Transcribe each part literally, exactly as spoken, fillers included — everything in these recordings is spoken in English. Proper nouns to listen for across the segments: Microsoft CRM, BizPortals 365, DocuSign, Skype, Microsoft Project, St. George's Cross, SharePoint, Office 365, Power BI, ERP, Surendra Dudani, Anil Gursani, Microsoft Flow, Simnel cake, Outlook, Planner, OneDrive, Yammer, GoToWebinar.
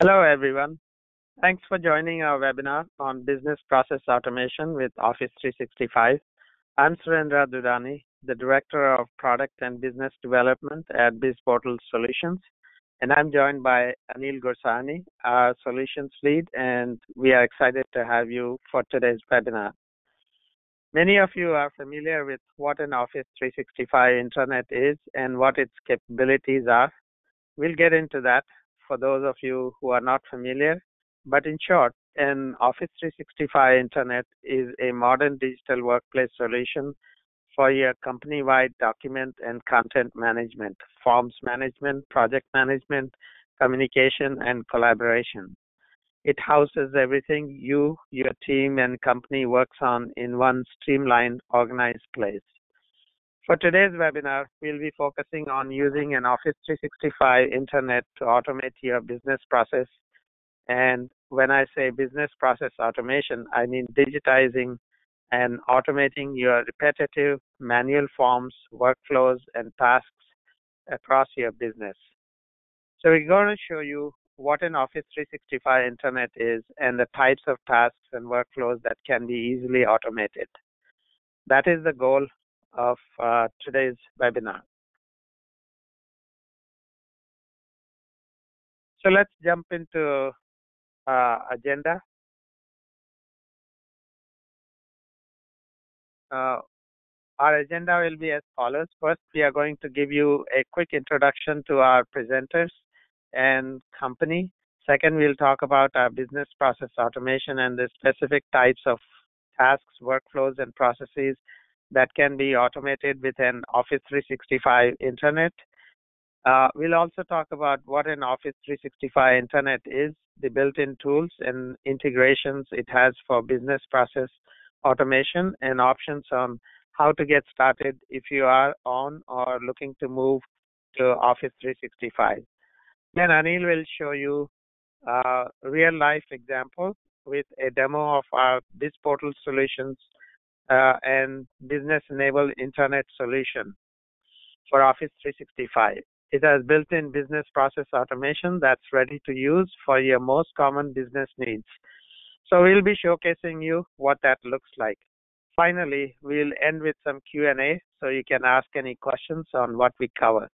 Hello, everyone. Thanks for joining our webinar on business process automation with Office three sixty-five. I'm Surendra Dudani, the Director of Product and Business Development at BizPortals Solutions, and I'm joined by Anil Gursani, our Solutions Lead, and we are excited to have you for today's webinar. Many of you are familiar with what an Office three sixty-five intranet is and what its capabilities are. We'll get into that for those of you who are not familiar, but in short, an Office three sixty-five intranet is a modern digital workplace solution for your company-wide document and content management, forms management, project management, communication, and collaboration. It houses everything you, your team, and company works on in one streamlined, organized place. For today's webinar, we'll be focusing on using an Office three sixty-five intranet to automate your business process. And when I say business process automation, I mean digitizing and automating your repetitive manual forms, workflows, and tasks across your business. So we're going to show you what an Office three sixty-five intranet is and the types of tasks and workflows that can be easily automated. That is the goal of uh, today's webinar. So let's jump into uh, agenda. Uh, our agenda will be as follows. First, we are going to give you a quick introduction to our presenters and company. Second, we'll talk about our business process automation and the specific types of tasks, workflows, and processes that can be automated with an Office three sixty-five intranet. Uh, we'll also talk about what an Office three sixty-five intranet is, the built-in tools and integrations it has for business process automation, and options on how to get started if you are on or looking to move to Office three sixty-five. Then Anil will show you a real-life example with a demo of our BizPortals Solutions Uh, and business-enabled internet solution for Office three sixty-five. It has built-in business process automation that's ready to use for your most common business needs. So we'll be showcasing you what that looks like. Finally, we'll end with some Q and A so you can ask any questions on what we cover.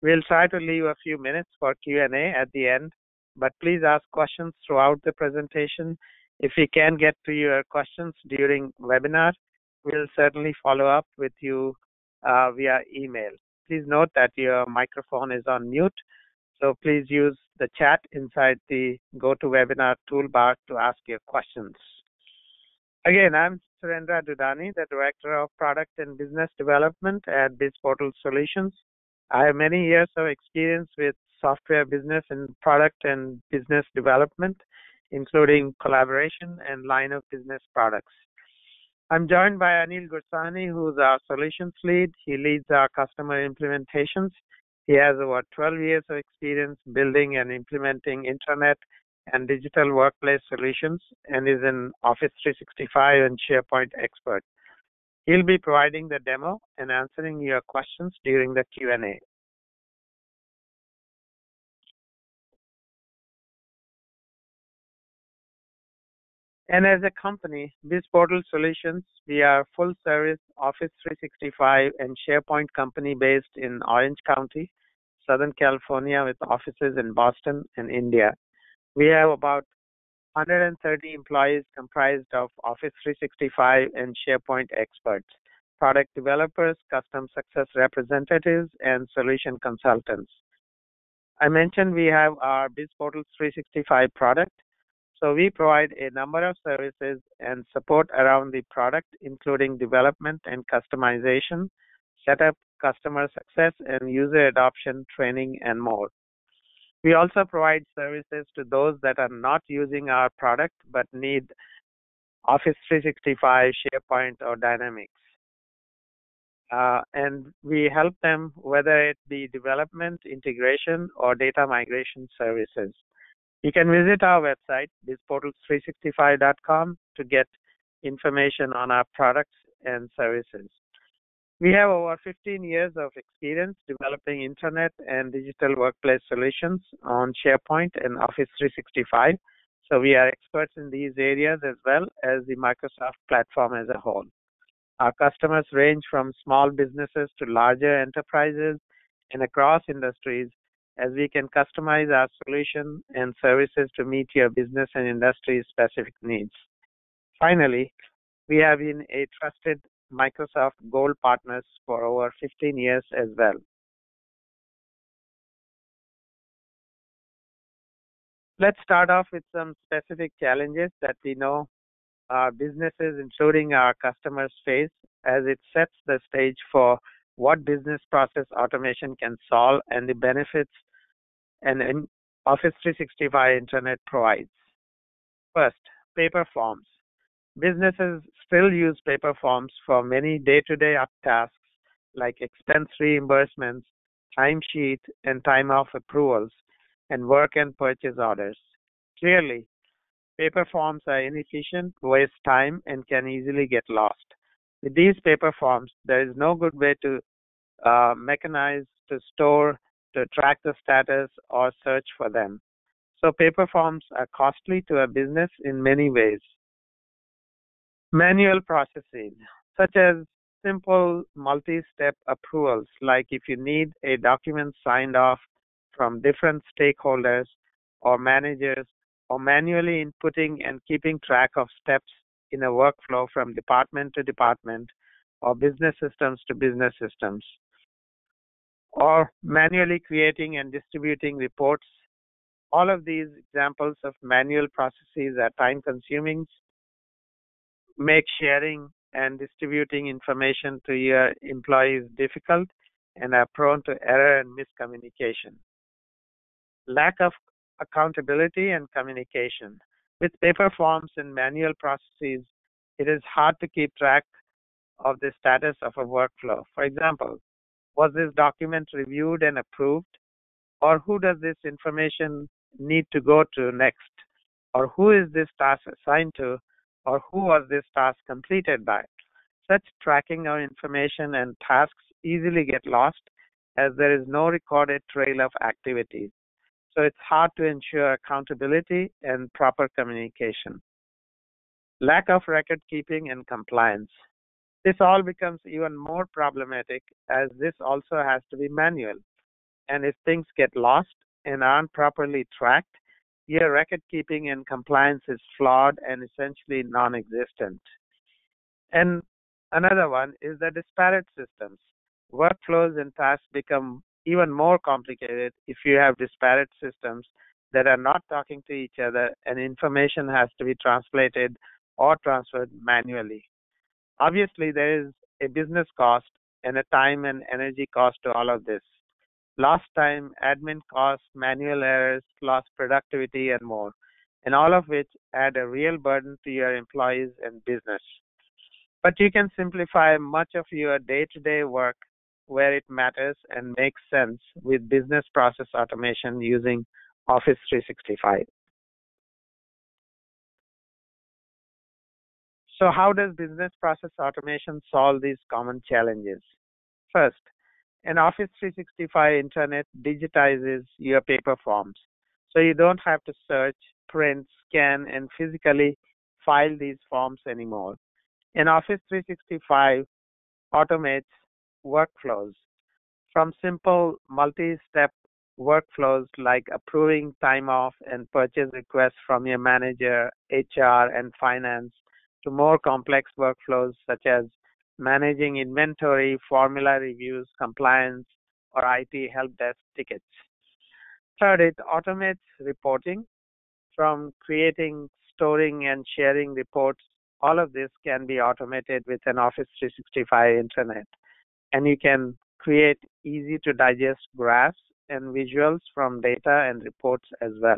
We'll try to leave a few minutes for Q and A at the end, but please ask questions throughout the presentation. If we can get to your questions during webinar, we'll certainly follow up with you uh, via email. Please note that your microphone is on mute, so please use the chat inside the GoToWebinar toolbar to ask your questions. Again, I'm Surendra Dudani, the Director of Product and Business Development at BizPortals Solutions. I have many years of experience with software business and product and business development, including collaboration and line of business products. I'm joined by Anil Gursani, who's our solutions lead. He leads our customer implementations. He has over twelve years of experience building and implementing intranet and digital workplace solutions, and is an Office three sixty-five and SharePoint expert. He'll be providing the demo and answering your questions during the Q and A. And as a company, BizPortals Solutions, we are a full-service Office three sixty-five and SharePoint company based in Orange County, Southern California, with offices in Boston and India. We have about one hundred thirty employees comprised of Office three sixty-five and SharePoint experts, product developers, custom success representatives, and solution consultants. I mentioned we have our BizPortals three sixty-five product. So we provide a number of services and support around the product, including development and customization, setup, customer success, and user adoption, training, and more. We also provide services to those that are not using our product but need Office three sixty-five, SharePoint, or Dynamics. Uh, and we help them, whether it be development, integration, or data migration services. You can visit our website, bizportals three sixty-five dot com, to get information on our products and services. We have over fifteen years of experience developing internet and digital workplace solutions on SharePoint and Office three sixty-five. So we are experts in these areas as well as the Microsoft platform as a whole. Our customers range from small businesses to larger enterprises and across industries, as we can customize our solution and services to meet your business and industry specific needs. Finally, we have been a trusted Microsoft Gold partners for over fifteen years as well. Let's start off with some specific challenges that we know our businesses, including our customers, face, as it sets the stage for what business process automation can solve and the benefits and Office three sixty-five Internet provides. First, paper forms. Businesses still use paper forms for many day-to-day tasks like expense reimbursements, timesheet and time-off approvals, and work and purchase orders. Clearly, paper forms are inefficient, waste time, and can easily get lost. With these paper forms, there is no good way to uh, mechanize, to store, to track the status, or search for them. So paper forms are costly to a business in many ways. Manual processing, such as simple multi-step approvals, like if you need a document signed off from different stakeholders or managers, or manually inputting and keeping track of steps in a workflow from department to department, or business systems to business systems, or manually creating and distributing reports. All of these examples of manual processes are time-consuming, make sharing and distributing information to your employees difficult, and are prone to error and miscommunication. Lack of accountability and communication. With paper forms and manual processes, it is hard to keep track of the status of a workflow. For example, was this document reviewed and approved? Or who does this information need to go to next? Or who is this task assigned to? Or who was this task completed by? Such tracking of information and tasks easily get lost as there is no recorded trail of activities. So it's hard to ensure accountability and proper communication. Lack of record keeping and compliance. This all becomes even more problematic as this also has to be manual. And if things get lost and aren't properly tracked, your record keeping and compliance is flawed and essentially non-existent. And another one is the disparate systems. Workflows and tasks become even more complicated if you have disparate systems that are not talking to each other and information has to be translated or transferred manually. Obviously, there is a business cost and a time and energy cost to all of this. Lost time, admin costs, manual errors, lost productivity, and more, and all of which add a real burden to your employees and business. But you can simplify much of your day-to-day work where it matters and makes sense with business process automation using Office three sixty-five. So how does business process automation solve these common challenges? First, an Office three sixty-five Internet digitizes your paper forms. So you don't have to search, print, scan, and physically file these forms anymore. An Office three sixty-five automates workflows, from simple multi-step workflows like approving time off and purchase requests from your manager, H R, and finance, to more complex workflows such as managing inventory, formula reviews, compliance, or I T help desk tickets. Third, it automates reporting, from creating, storing, and sharing reports. All of this can be automated with an Office three sixty-five Intranet. And you can create easy to digest graphs and visuals from data and reports as well.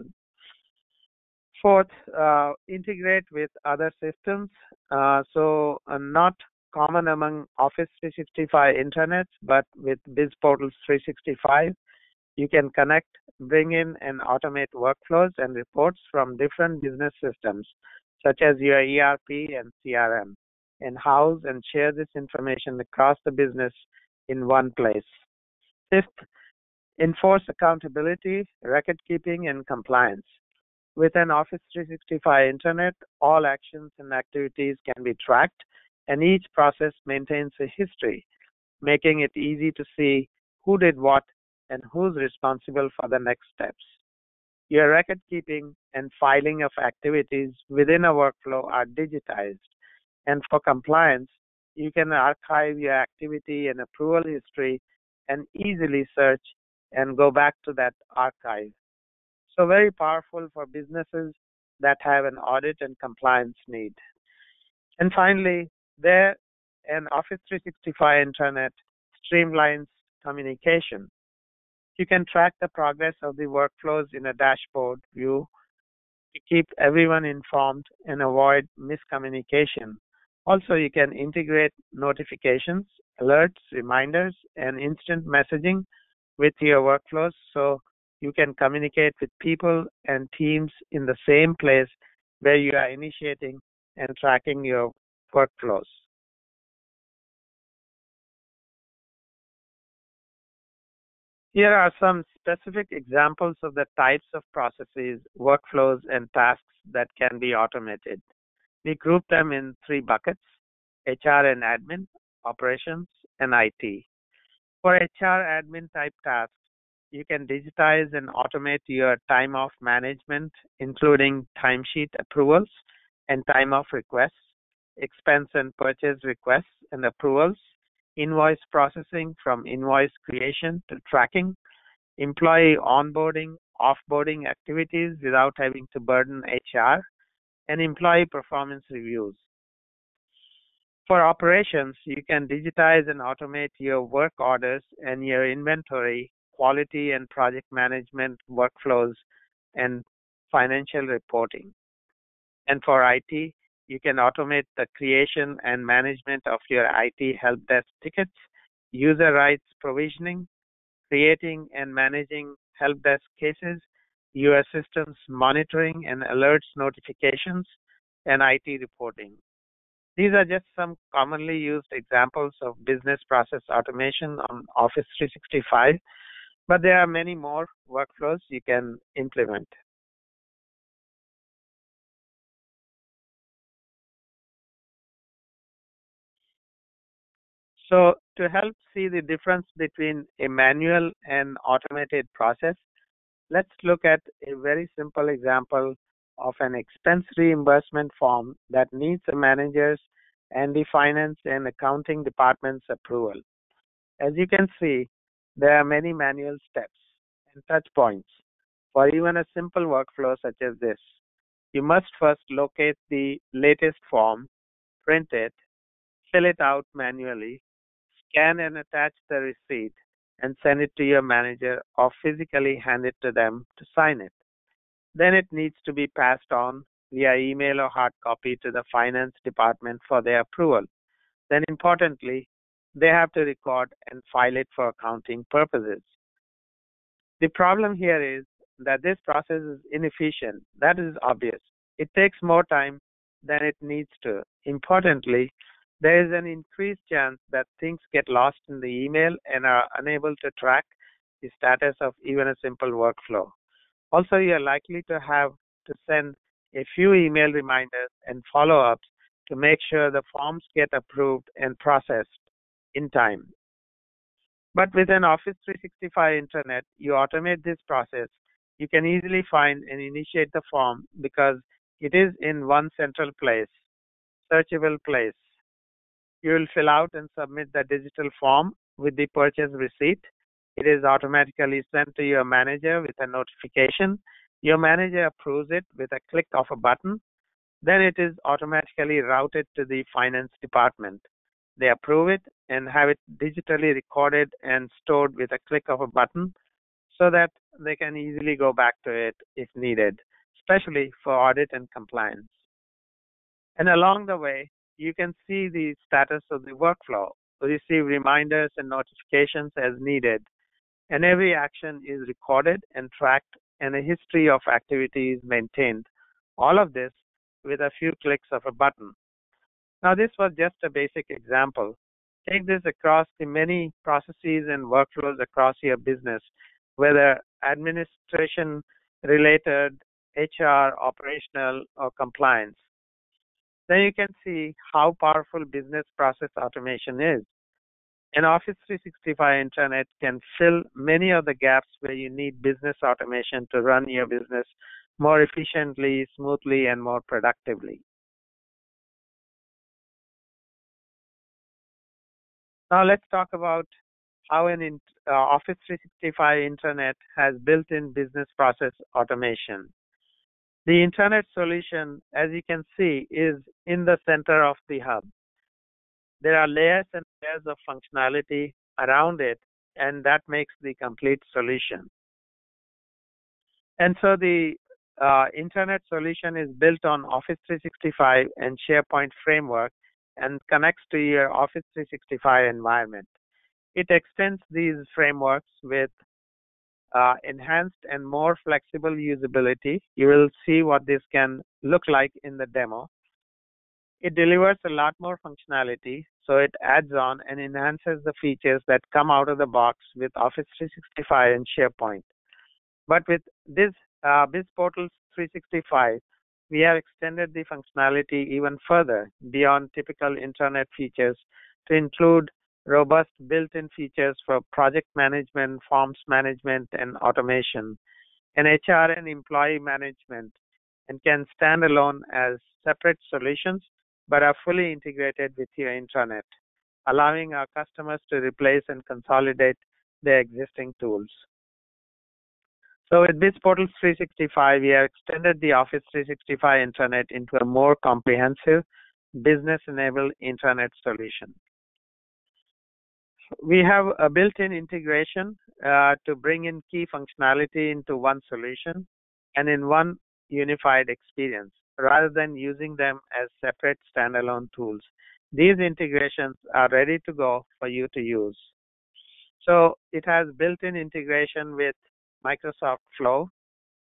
Fourth, uh, integrate with other systems. Uh, so uh, not common among Office three sixty-five Intranets, but with BizPortals three sixty-five, you can connect, bring in and automate workflows and reports from different business systems, such as your E R P and C R M. in-house and share this information across the business in one place. Fifth, enforce accountability, record keeping, and compliance. With an Office three sixty-five Internet, all actions and activities can be tracked, and each process maintains a history, making it easy to see who did what and who's responsible for the next steps. Your record keeping and filing of activities within a workflow are digitized, and for compliance, you can archive your activity and approval history and easily search and go back to that archive. So very powerful for businesses that have an audit and compliance need. And finally, there an Office three sixty-five Intranet streamlines communication. You can track the progress of the workflows in a dashboard view to keep everyone informed and avoid miscommunication. Also, you can integrate notifications, alerts, reminders, and instant messaging with your workflows, so you can communicate with people and teams in the same place where you are initiating and tracking your workflows. Here are some specific examples of the types of processes, workflows, and tasks that can be automated. We group them in three buckets: H R and admin, operations, and I T. For H R admin type tasks, you can digitize and automate your time off management, including timesheet approvals and time off requests, expense and purchase requests and approvals, invoice processing from invoice creation to tracking, employee onboarding, offboarding activities without having to burden H R, and employee performance reviews. For operations, you can digitize and automate your work orders and your inventory, quality and project management workflows, and financial reporting. And for I T, you can automate the creation and management of your I T help desk tickets, user rights provisioning, creating and managing help desk cases, U S systems monitoring and alerts notifications, and I T reporting. These are just some commonly used examples of business process automation on Office three sixty-five, but there are many more workflows you can implement. So to help see the difference between a manual and automated process, let's look at a very simple example of an expense reimbursement form that needs a manager's and the finance and accounting department's approval. As you can see, there are many manual steps and touch points for even a simple workflow such as this. You must first locate the latest form, print it, fill it out manually, scan and attach the receipt, and send it to your manager or physically hand it to them to sign it. Then it needs to be passed on via email or hard copy to the finance department for their approval. Then importantly, they have to record and file it for accounting purposes. The problem here is that this process is inefficient. That is obvious. It takes more time than it needs to. Importantly, there is an increased chance that things get lost in the email and are unable to track the status of even a simple workflow. Also, you are likely to have to send a few email reminders and follow-ups to make sure the forms get approved and processed in time. But with an Office three sixty-five Intranet, you automate this process. You can easily find and initiate the form because it is in one central place, searchable place. You will fill out and submit the digital form with the purchase receipt. It is automatically sent to your manager with a notification. Your manager approves it with a click of a button. Then it is automatically routed to the finance department. They approve it and have it digitally recorded and stored with a click of a button so that they can easily go back to it if needed, especially for audit and compliance. And along the way, you can see the status of the workflow, receive reminders and notifications as needed, and every action is recorded and tracked and a history of activities maintained. All of this with a few clicks of a button. Now, this was just a basic example. Take this across the many processes and workflows across your business, whether administration related, H R, operational, or compliance. Then you can see how powerful business process automation is. And Office three sixty-five Intranet can fill many of the gaps where you need business automation to run your business more efficiently, smoothly, and more productively. Now let's talk about how an uh, Office three sixty-five Intranet has built-in business process automation. The Intranet solution, as you can see, is in the center of the hub. There are layers and layers of functionality around it, and that makes the complete solution. And so the uh, Intranet solution is built on Office three sixty-five and SharePoint framework and connects to your Office three sixty-five environment. It extends these frameworks with uh, enhanced and more flexible usability. You will see what this can look like in the demo. It delivers a lot more functionality, so it adds on and enhances the features that come out of the box with Office three sixty-five and SharePoint. But with this uh, BizPortals three sixty-five, we have extended the functionality even further beyond typical intranet features to include robust built-in features for project management, forms management, and automation, and H R and employee management, and can stand alone as separate solutions but are fully integrated with your intranet, allowing our customers to replace and consolidate their existing tools. So with BizPortals three sixty-five, we have extended the Office three sixty-five intranet into a more comprehensive business-enabled intranet solution. We have a built-in integration uh, to bring in key functionality into one solution and in one unified experience, rather than using them as separate standalone tools. These integrations are ready to go for you to use. So it has built-in integration with Microsoft Flow.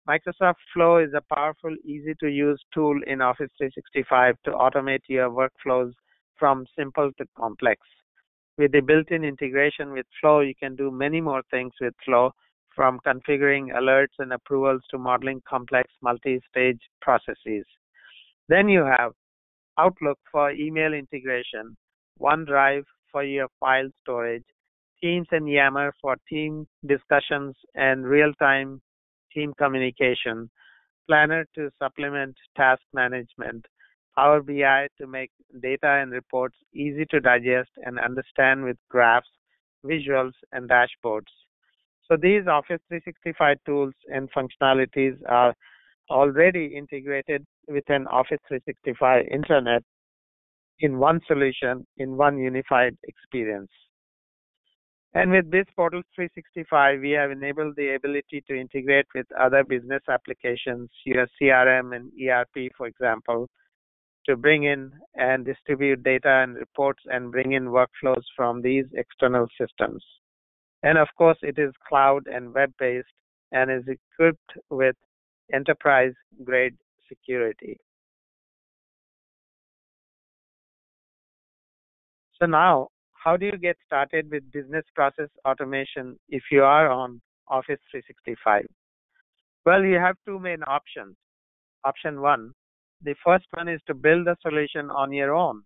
Microsoft Flow is a powerful, easy-to-use tool in Office three sixty-five to automate your workflows from simple to complex. With the built-in integration with Flow, you can do many more things with Flow, from configuring alerts and approvals to modeling complex multi-stage processes. Then you have Outlook for email integration, OneDrive for your file storage, Teams and Yammer for team discussions and real-time team communication, Planner to supplement task management, Power B I to make data and reports easy to digest and understand with graphs, visuals, and dashboards. So these Office three sixty-five tools and functionalities are already integrated with an Office three sixty-five intranet in one solution, in one unified experience. And with BizPortals three sixty-five, we have enabled the ability to integrate with other business applications, your C R M and E R P, for example, to bring in and distribute data and reports and bring in workflows from these external systems. And of course, it is cloud and web-based and is equipped with enterprise-grade security. So now, how do you get started with business process automation if you are on Office three sixty-five? Well, you have two main options. Option one, the first one is to build a solution on your own.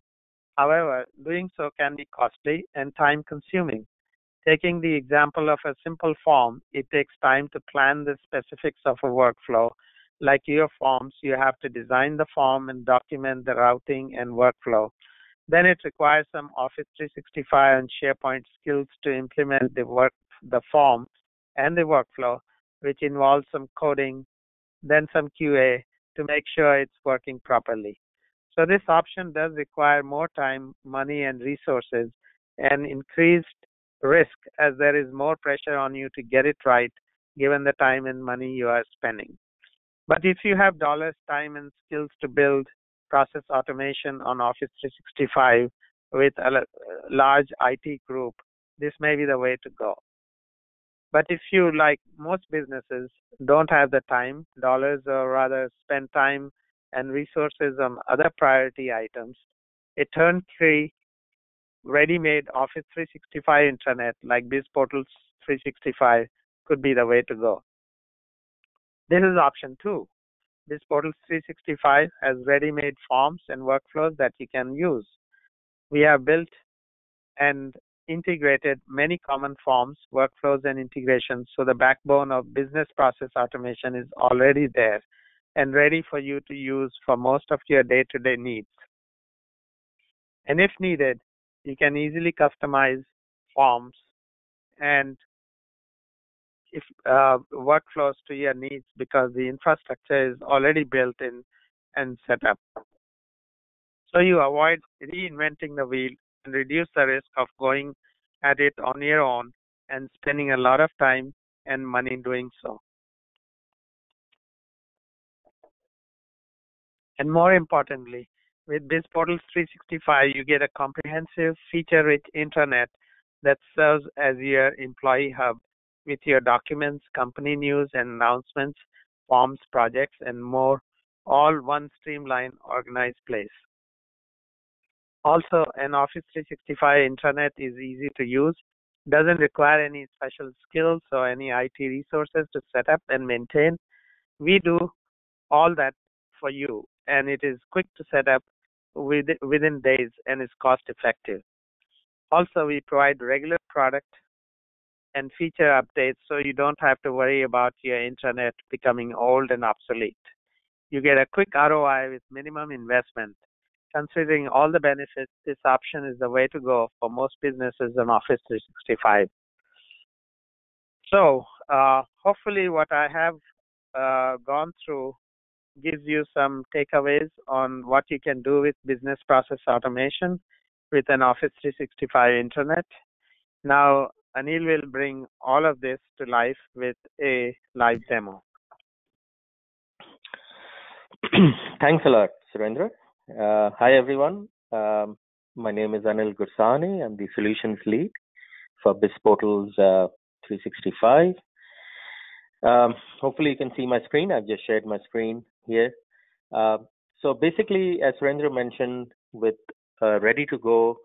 However, doing so can be costly and time-consuming. Taking the example of a simple form, it takes time to plan the specifics of a workflow. Like your forms, you have to design the form and document the routing and workflow. Then it requires some Office three sixty-five and SharePoint skills to implement the work, the form and the workflow, which involves some coding, then some Q A to make sure it's working properly. So this option does require more time, money, and resources, and increased risk, as there is more pressure on you to get it right given the time and money you are spending. But if you have dollars, time, and skills to build process automation on Office three sixty-five with a large I T group, this may be the way to go. But if you, like most businesses, don't have the time, dollars, or rather spend time and resources on other priority items, a turnkey ready-made Office three sixty-five intranet like BizPortals three sixty-five could be the way to go. This is option two. BizPortals three sixty-five has ready-made forms and workflows that you can use. We have built and integrated many common forms, workflows, and integrations, so the backbone of business process automation is already there and ready for you to use for most of your day-to-day needs. And if needed, you can easily customize forms and if uh, workflows to your needs because the infrastructure is already built in and set up. So you avoid reinventing the wheel and reduce the risk of going at it on your own and spending a lot of time and money doing so. And more importantly, with BizPortals three sixty-five, you get a comprehensive feature-rich intranet that serves as your employee hub with your documents, company news and announcements, forms, projects, and more, all one streamlined, organized place. Also, an Office three sixty-five intranet is easy to use, doesn't require any special skills or any I T resources to set up and maintain. We do all that for you, and it is quick to set up within days and is cost effective. Also, we provide regular product and feature updates, so you don't have to worry about your intranet becoming old and obsolete. You get a quick R O I with minimum investment. Considering all the benefits, this option is the way to go for most businesses in Office three sixty-five. So uh, hopefully what I have uh, gone through gives you some takeaways on what you can do with business process automation with an Office three sixty-five intranet. Now, Anil will bring all of this to life with a live demo. Thanks a lot, Surendra. Uh, hi, everyone. Um, my name is Anil Gursani. I'm the solutions lead for BizPortals uh, three sixty-five. Um, hopefully, you can see my screen. I've just shared my screen here. Uh, so basically, as Surendra mentioned, with uh, ready-to-go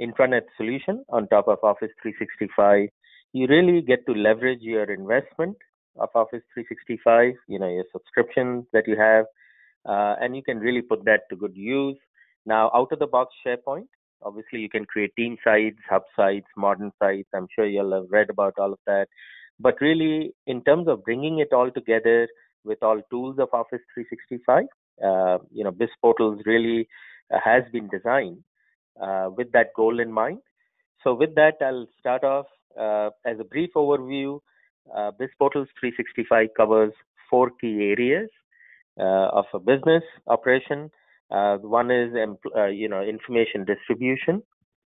intranet solution on top of Office three sixty-five, you really get to leverage your investment of Office three sixty-five, you know, your subscriptions that you have, uh, and you can really put that to good use. Now, out-of-the-box SharePoint, obviously you can create team sites, hub sites, modern sites. I'm sure you'll have read about all of that. But really, in terms of bringing it all together with all tools of Office three sixty-five, uh, you know, BizPortals really has been designed Uh, with that goal in mind. So with that, I'll start off uh, as a brief overview. Uh, BizPortals three sixty-five covers four key areas uh, of a business operation. Uh, one is uh, you know, information distribution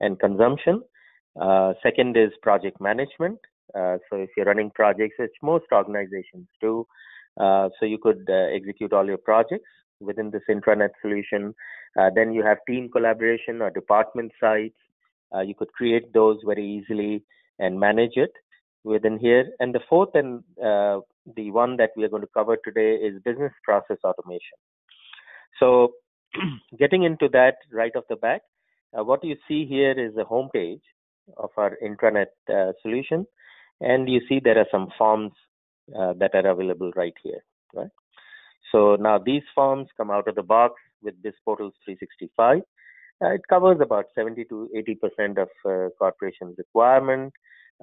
and consumption. Uh, second is project management. Uh, so if you're running projects, which most organizations do, uh, so you could uh, execute all your projects within this intranet solution. Uh, then you have team collaboration or department sites. Uh, you could create those very easily and manage it within here. And the fourth and uh, the one that we are going to cover today is business process automation. So getting into that right off the bat, uh, what you see here is the homepage of our intranet uh, solution. And you see there are some forms uh, that are available right here, right? So now these forms come out of the box with BizPortals three sixty-five. Uh, it covers about seventy to eighty percent of uh, corporations' requirement,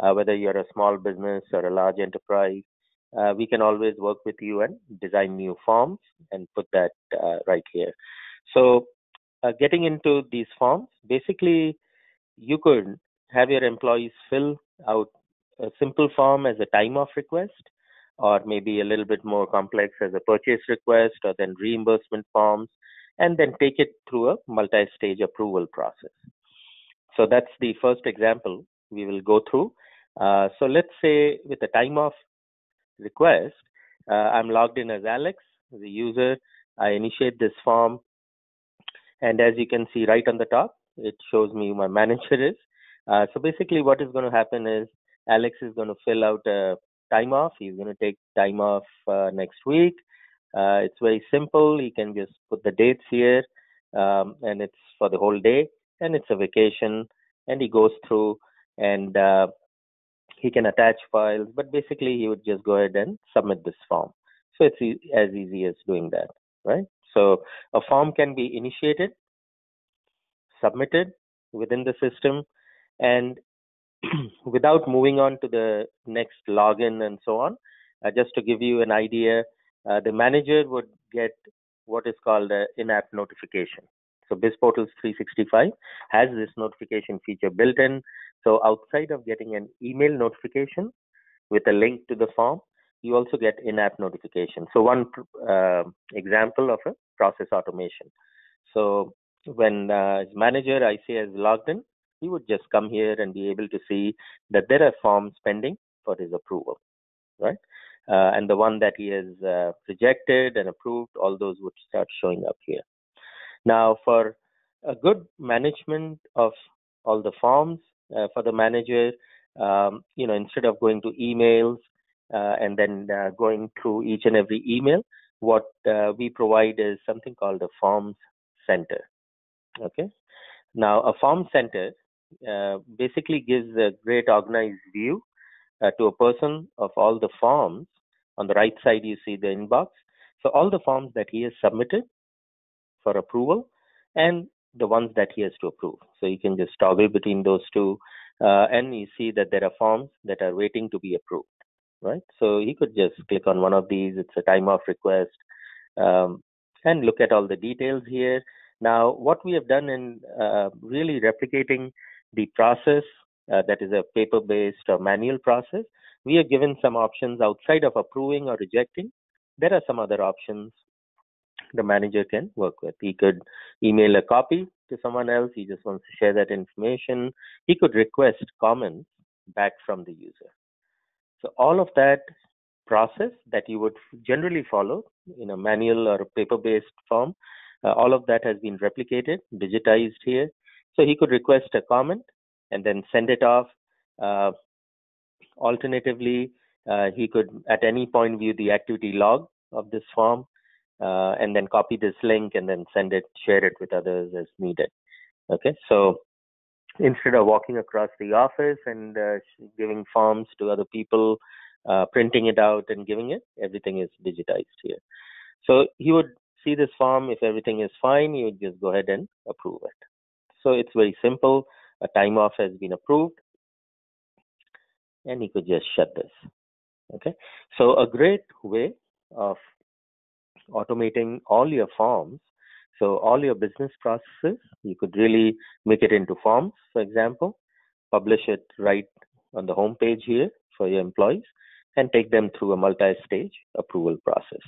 uh, whether you're a small business or a large enterprise. Uh, we can always work with you and design new forms and put that uh, right here. So uh, getting into these forms, basically you could have your employees fill out a simple form as a time-off request, or maybe a little bit more complex as a purchase request, or then reimbursement forms, and then take it through a multi-stage approval process. So that's the first example we will go through. Uh, so let's say with a time off request, uh, I'm logged in as Alex, the user. I initiate this form. And as you can see right on the top, it shows me who my manager is. Uh, so basically what is going to happen is Alex is going to fill out a time off. He's going to take time off uh, next week. Uh, it's very simple. You can just put the dates here um, and it's for the whole day, and it's a vacation, and he goes through and uh, he can attach files, but basically he would just go ahead and submit this form. So it's e as easy as doing that, right? So a form can be initiated, submitted within the system, and without moving on to the next login and so on. Uh, just to give you an idea, uh, the manager would get what is called an in-app notification. So BizPortals three sixty-five has this notification feature built in. So outside of getting an email notification with a link to the form, you also get in-app notification. So one uh, example of a process automation. So when uh, manager I C has logged in, he would just come here and be able to see that there are forms pending for his approval, right? Uh, and the one that he has uh, rejected and approved, all those would start showing up here. Now, for a good management of all the forms uh, for the manager, um, you know, instead of going to emails uh, and then uh, going through each and every email, what uh, we provide is something called a forms center. Okay. Now, a form center uh, basically gives a great organized view uh, to a person of all the forms. On the right side, you see the inbox. So all the forms that he has submitted for approval and the ones that he has to approve. So you can just toggle between those two uh, and you see that there are forms that are waiting to be approved, right? So he could just click on one of these. It's a time off request um, and look at all the details here. Now, what we have done in uh, really replicating the process uh, that is a paper-based or manual process, we have given some options outside of approving or rejecting. There are some other options the manager can work with. He could email a copy to someone else. He just wants to share that information. He could request comments back from the user. So all of that process that you would generally follow in a manual or a paper-based form, Uh, all of that has been replicated, digitized here. So he could request a comment and then send it off. Uh, alternatively, uh, he could at any point view the activity log of this form uh, and then copy this link and then send it, share it with others as needed. Okay, so instead of walking across the office and uh, giving forms to other people, uh, printing it out and giving it, everything is digitized here. So he would see this form. If everything is fine, you just go ahead and approve it. So it's very simple. A time off has been approved, and you could just shut this. Okay. So a great way of automating all your forms. So all your business processes, you could really make it into forms. For example, publish it right on the home page here for your employees, and take them through a multi-stage approval process.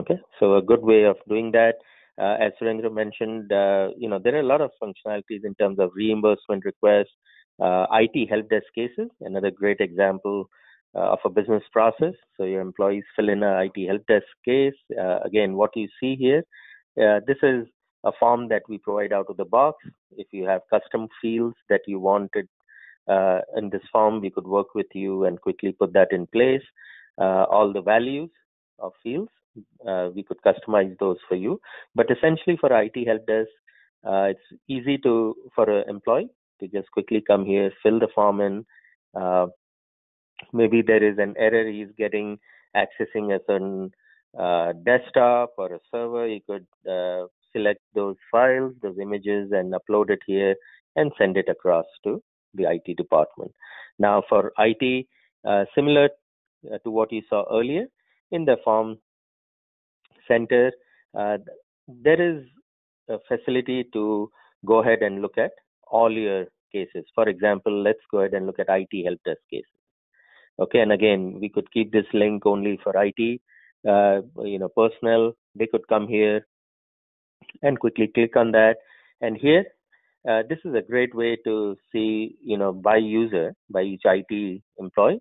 Okay, so a good way of doing that. Uh, as Surendra mentioned, uh, you know, there are a lot of functionalities in terms of reimbursement requests, uh, I T help desk cases, another great example uh, of a business process. So your employees fill in an I T help desk case. Uh, again, what you see here, uh, this is a form that we provide out of the box. If you have custom fields that you wanted uh, in this form, we could work with you and quickly put that in place. Uh, all the values of fields, Uh, we could customize those for you, but essentially for I T help desk, uh, it's easy to for an employee to just quickly come here, fill the form in. Uh, maybe there is an error he's getting accessing a certain uh, desktop or a server. You could uh, select those files, those images, and upload it here and send it across to the I T department. Now for I T, uh, similar to what you saw earlier in the form center, uh, there is a facility to go ahead and look at all your cases. For example, let's go ahead and look at I T help desk cases. Okay, and again, we could keep this link only for I T, uh, you know, personnel. They could come here and quickly click on that. And here, uh, this is a great way to see, you know, by user, by each I T employee,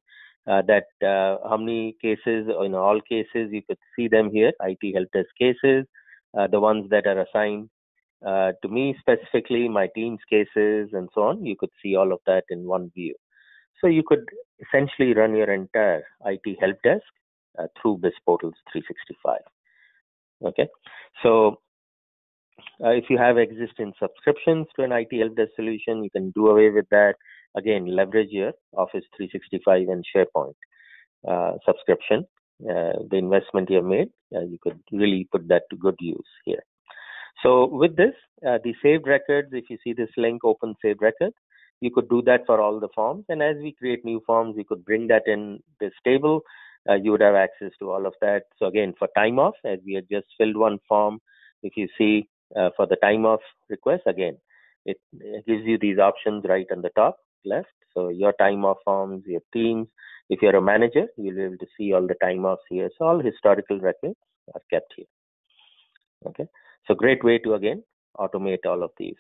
Uh, that uh, how many cases, in all cases, you could see them here, I T help desk cases, uh, the ones that are assigned uh, to me specifically, my team's cases, and so on. You could see all of that in one view. So you could essentially run your entire I T help desk uh, through BizPortals three sixty-five. Okay, so Uh, if you have existing subscriptions to an I T help desk solution, you can do away with that. Again, leverage your Office three sixty-five and SharePoint uh, subscription. Uh, the investment you have made, uh, you could really put that to good use here. So with this, uh, the saved records, if you see this link, open saved record, you could do that for all the forms. And as we create new forms, we could bring that in this table. Uh, you would have access to all of that. So again, for time off, as we had just filled one form, if you see uh, for the time off request, again, it, it gives you these options right on the top left. So your time off forms, your teams. If you're a manager, you'll be able to see all the time offs here. So all historical records are kept here. Okay, so great way to, again, automate all of these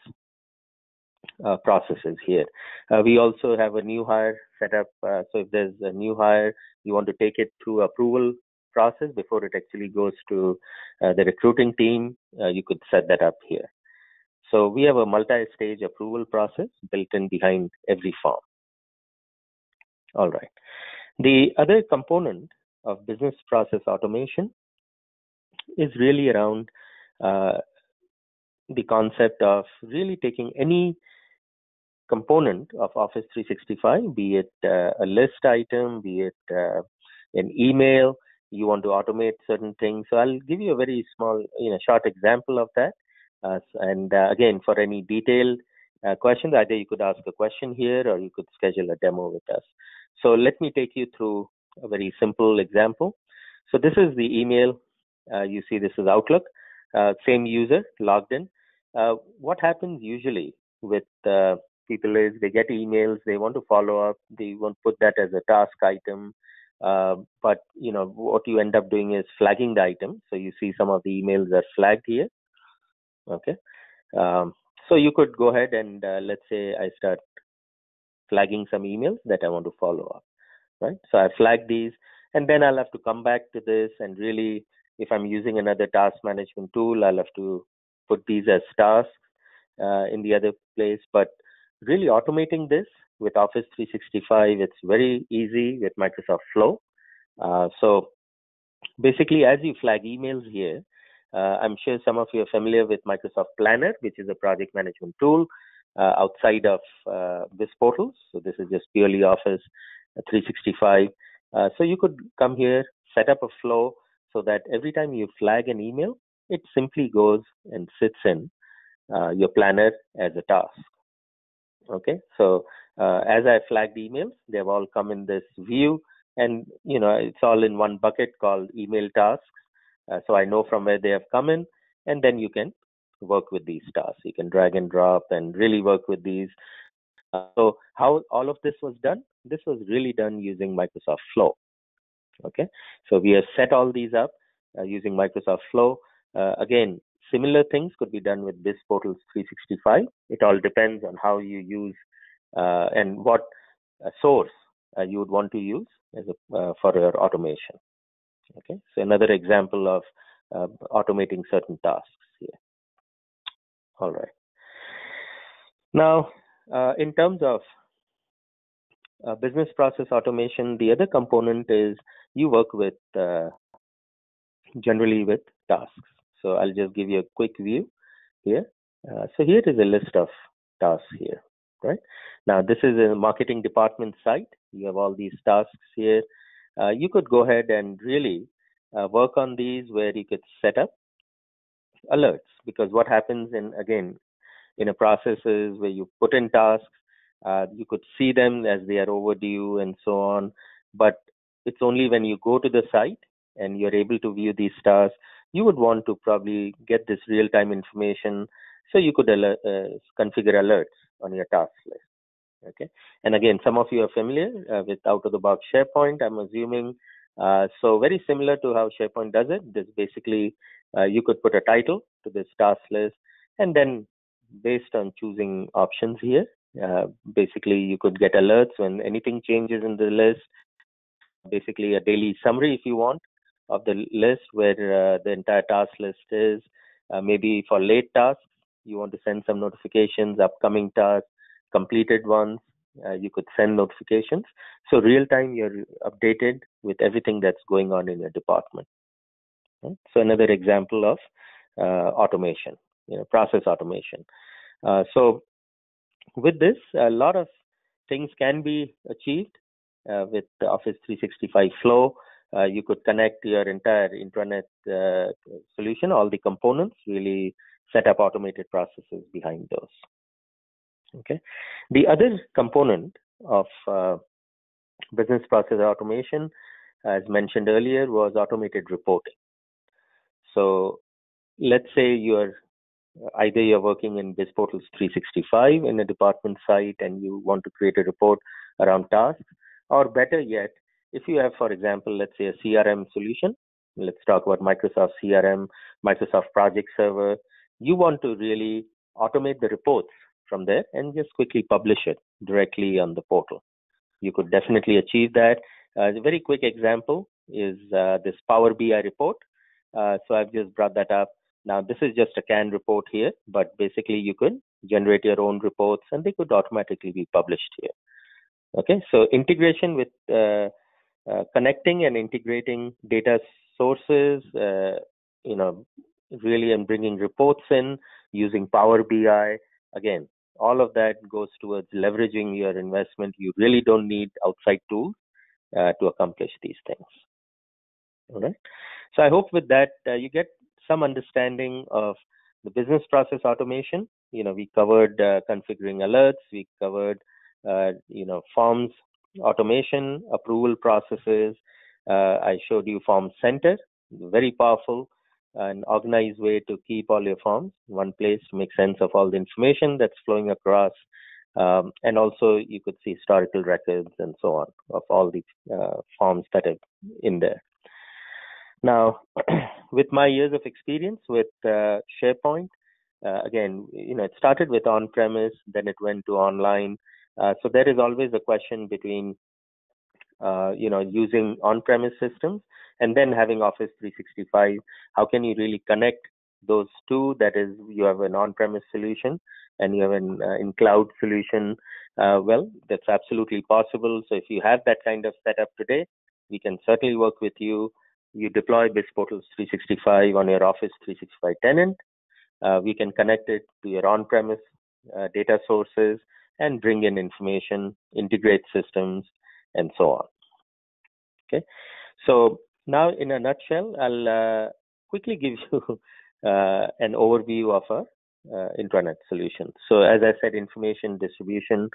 uh, processes here. Uh, we also have a new hire set up. Uh, so if there's a new hire, you want to take it through approval process before it actually goes to uh, the recruiting team, uh, you could set that up here. So we have a multi-stage approval process built in behind every form. All right. The other component of business process automation is really around uh, the concept of really taking any component of Office three sixty-five, be it uh, a list item, be it uh, an email, you want to automate certain things. So I'll give you a very small, you know, short example of that. Uh, and uh, again, for any detailed uh, questions, either you could ask a question here or you could schedule a demo with us. So let me take you through a very simple example. So this is the email. Uh, you see this is Outlook. Uh, same user logged in. Uh, what happens usually with uh, people is they get emails. They want to follow up. They won't put that as a task item. Uh, but you know what you end up doing is flagging the item. So you see some of the emails are flagged here. Okay. Um, so you could go ahead and uh, let's say I start flagging some emails that I want to follow up, right? So I flag these, and then I'll have to come back to this. And really, if I'm using another task management tool, I'll have to put these as tasks uh, in the other place. But really automating this with Office three sixty-five, it's very easy with Microsoft Flow. Uh, so basically, as you flag emails here, uh, I'm sure some of you are familiar with Microsoft Planner, which is a project management tool. Uh, outside of uh, BizPortals. So this is just purely Office three sixty-five. Uh, so you could come here, set up a flow so that every time you flag an email, it simply goes and sits in uh, your planner as a task. Okay, so uh, as I flagged emails, they've all come in this view, and you know it's all in one bucket called email tasks. Uh, so I know from where they have come in, and then you can work with these tasks. You can drag and drop and really work with these. Uh, so how all of this was done? This was really done using Microsoft Flow. Okay, so we have set all these up uh, using Microsoft Flow. Uh, again, similar things could be done with BizPortals three sixty-five. It all depends on how you use uh, and what uh, source uh, you would want to use as a, uh, for your automation. Okay, so another example of uh, automating certain tasks here. All right. Now, uh, in terms of uh, business process automation, the other component is you work with uh, generally with tasks. So I'll just give you a quick view here. Uh, so here is a list of tasks here, right? Now, this is a marketing department site. You have all these tasks here. Uh, you could go ahead and really uh, work on these where you could set up alerts, because what happens in again in a process is where you put in tasks, uh, you could see them as they are overdue and so on, but it's only when you go to the site and you're able to view these tasks, you would want to probably get this real-time information, so you could alert, uh, configure alerts on your task list. Okay, and again, some of you are familiar uh, with out-of-the-box SharePoint, I'm assuming. Uh, so very similar to how SharePoint does it. This basically uh, you could put a title to this task list, and then based on choosing options here, uh, basically you could get alerts when anything changes in the list. Basically a daily summary, if you want, of the list where uh, the entire task list is. Uh, maybe for late tasks, you want to send some notifications, upcoming tasks, completed ones. Uh, you could send notifications. So real time, you're updated with everything that's going on in your department. Okay? So another example of uh, automation you know, process automation. Uh, so with this, a lot of things can be achieved uh, with the Office three sixty-five Flow. Uh, you could connect your entire intranet uh, solution, all the components, really set up automated processes behind those. Okay. The other component of uh, business process automation, as mentioned earlier, was automated reporting. So let's say you're either you're working in BizPortals three sixty-five in a department site and you want to create a report around tasks, or better yet, if you have, for example, let's say a C R M solution, let's talk about Microsoft C R M, Microsoft Project Server, you want to really automate the reports from there and just quickly publish it directly on the portal. You could definitely achieve that. Uh, a very quick example is uh, this Power B I report. Uh, so I've just brought that up. Now, this is just a canned report here, but basically you could generate your own reports and they could automatically be published here. Okay, so integration with uh, uh, connecting and integrating data sources, uh, you know, really and bringing reports in using Power B I. Again, all of that goes towards leveraging your investment. You really don't need outside tools uh, to accomplish these things. All right. So I hope with that uh, you get some understanding of the business process automation. You know, we covered uh, configuring alerts, we covered, uh, you know, forms automation, approval processes. Uh, I showed you Form Center, very powerful and organized way to keep all your forms in one place to make sense of all the information that's flowing across. Um, and also you could see historical records and so on of all the uh, forms that are in there. Now, with my years of experience with uh, SharePoint, uh, again, you know, it started with on-premise, then it went to online. Uh, so there is always a question between, uh, you know, using on-premise systems and then having Office three sixty-five. How can you really connect those two? That is, you have an on-premise solution and you have an uh, in-cloud solution. Uh, well, that's absolutely possible. So if you have that kind of setup today, we can certainly work with you. You deploy BizPortals three sixty-five on your Office three sixty-five tenant. Uh, we can connect it to your on-premise uh, data sources and bring in information, integrate systems, and so on. Okay. So now, in a nutshell, I'll uh, quickly give you uh, an overview of our uh, intranet solution. So as I said, information distribution,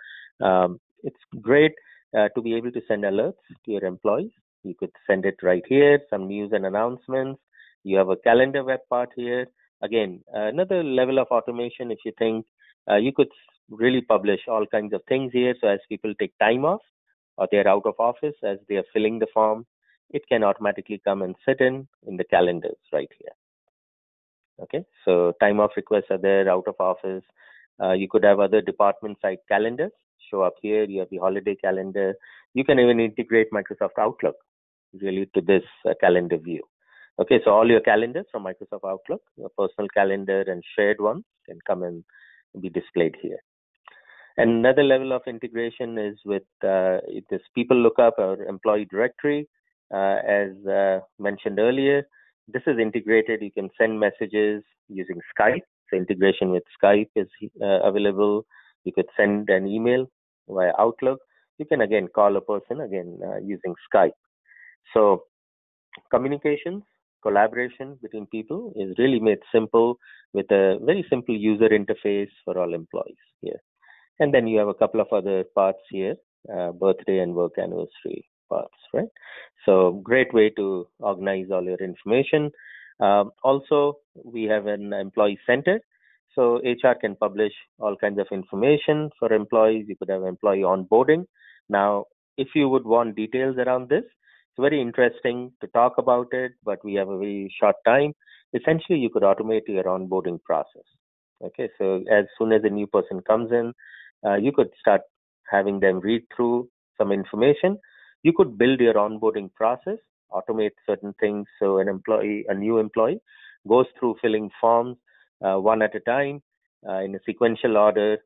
um, it's great uh, to be able to send alerts to your employees. You could send it right here, some news and announcements. You have a calendar web part here. Again, another level of automation. If you think uh, you could really publish all kinds of things here. So as people take time off or they're out of office, as they are filling the form, it can automatically come and sit in in the calendars right here. Okay, so time off requests are there, out of office. Uh, you could have other department side calendars show up here. You have the holiday calendar. You can even integrate Microsoft Outlook really to this uh, calendar view. Okay, so all your calendars from Microsoft Outlook, your personal calendar and shared one, can come and be displayed here. And another level of integration is with uh, this people lookup or employee directory. Uh, as uh, mentioned earlier, this is integrated. You can send messages using Skype. So integration with Skype is uh, available. You could send an email via Outlook. You can again call a person again uh, using Skype. So communications, collaboration between people is really made simple with a very simple user interface for all employees here. And then you have a couple of other parts here, uh, birthday and work anniversary parts, right? So great way to organize all your information. Um, also, we have an employee center. So H R can publish all kinds of information for employees. You could have employee onboarding. Now, if you would want details around this, it's very interesting to talk about it, but we have a very short time. Essentially, you could automate your onboarding process. Okay, so as soon as a new person comes in, uh, you could start having them read through some information. You could build your onboarding process, automate certain things. So an employee, a new employee goes through filling forms, Uh, one at a time uh, in a sequential order,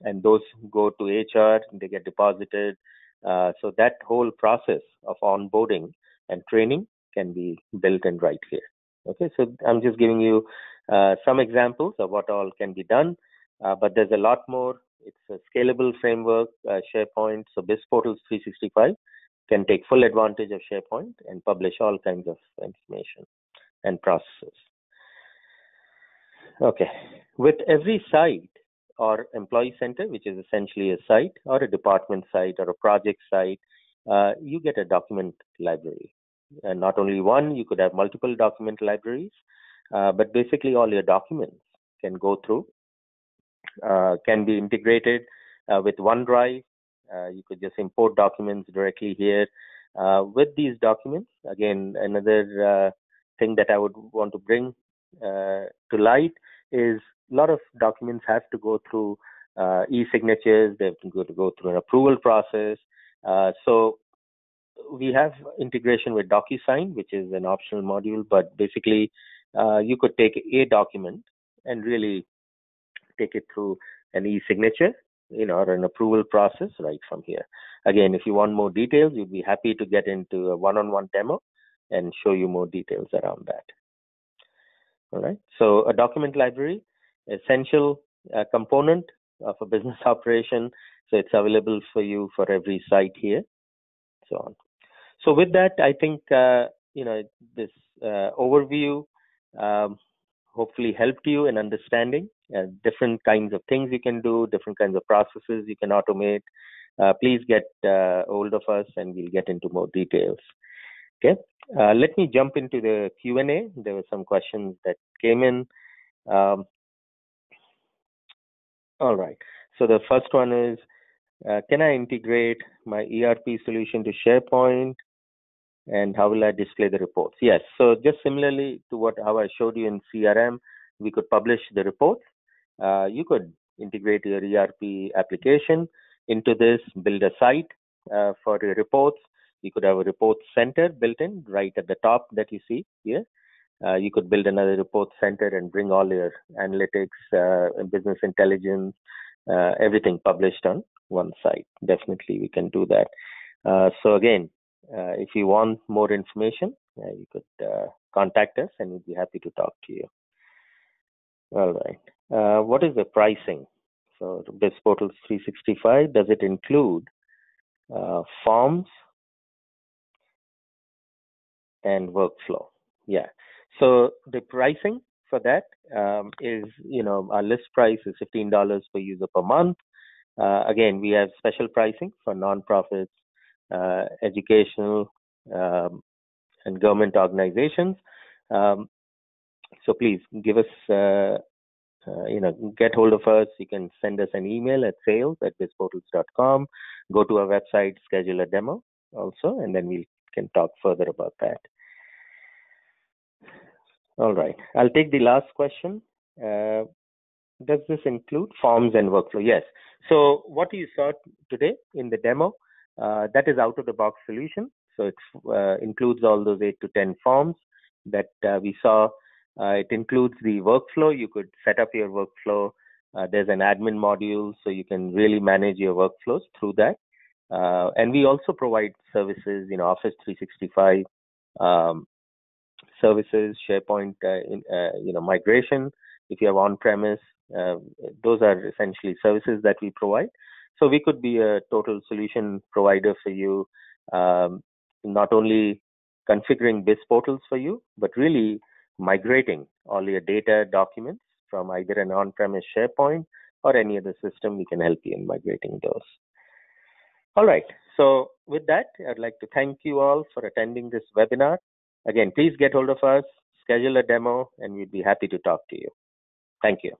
and those go to H R, they get deposited. Uh, so that whole process of onboarding and training can be built in right here. Okay, so I'm just giving you uh, some examples of what all can be done, uh, but there's a lot more. It's a scalable framework, uh, SharePoint. So BizPortals three sixty-five can take full advantage of SharePoint and publish all kinds of information and processes. Okay, with every site or employee center, which is essentially a site or a department site or a project site, uh, you get a document library. And not only one, you could have multiple document libraries, uh, but basically all your documents can go through, uh, can be integrated uh, with OneDrive. Uh, you could just import documents directly here. Uh, with these documents, again, another uh, thing that I would want to bring uh, to light is a lot of documents have to go through uh, e-signatures. They have to go, to go through an approval process. Uh, so we have integration with DocuSign, which is an optional module, but basically uh, you could take a document and really take it through an e-signature, you know, or an approval process right from here. Again, if you want more details, you'd be happy to get into a one-on-one demo and show you more details around that. All right, so a document library, essential uh, component of a business operation. So it's available for you for every site here, so on. So with that, I think, uh, you know, this uh, overview um, hopefully helped you in understanding uh, different kinds of things you can do, different kinds of processes you can automate. Uh, please get uh, hold of us and we'll get into more details. Okay, uh, let me jump into the Q and A. There were some questions that came in. Um, all right, so the first one is, uh, can I integrate my E R P solution to SharePoint, and how will I display the reports? Yes, so just similarly to what how I showed you in C R M, we could publish the reports. Uh, you could integrate your E R P application into this, build a site uh, for your reports. You could have a report center built in right at the top that you see here. Uh, you could build another report center and bring all your analytics uh, and business intelligence, uh, everything published on one site. Definitely we can do that. Uh, so again, uh, if you want more information, uh, you could uh, contact us and we'd be happy to talk to you. All right. Uh, what is the pricing? So BizPortals three sixty-five, does it include uh, forms and workflow? Yeah. So the pricing for that um, is, you know, our list price is fifteen dollars per user per month. Uh, again, we have special pricing for nonprofits, uh, educational, um, and government organizations. Um, so please give us, uh, uh, you know, get hold of us. You can send us an email at sales at bizportals dot com. Go to our website, schedule a demo also, and then we can talk further about that. All right, I'll take the last question. Uh, does this include forms and workflow? Yes. So what you saw today in the demo, uh, that is out-of-the-box solution. So it uh, includes all those eight to ten forms that uh, we saw. Uh, it includes the workflow. You could set up your workflow. Uh, there's an admin module, so you can really manage your workflows through that. Uh, and we also provide services, you know, Office three sixty-five, um, services, SharePoint, uh, in, uh, you know, migration. If you have on-premise, uh, those are essentially services that we provide. So we could be a total solution provider for you, um, not only configuring BizPortals for you, but really migrating all your data documents from either an on-premise SharePoint or any other system. We can help you in migrating those. All right. So with that, I'd like to thank you all for attending this webinar. Again, please get hold of us, schedule a demo, and we'd be happy to talk to you. Thank you.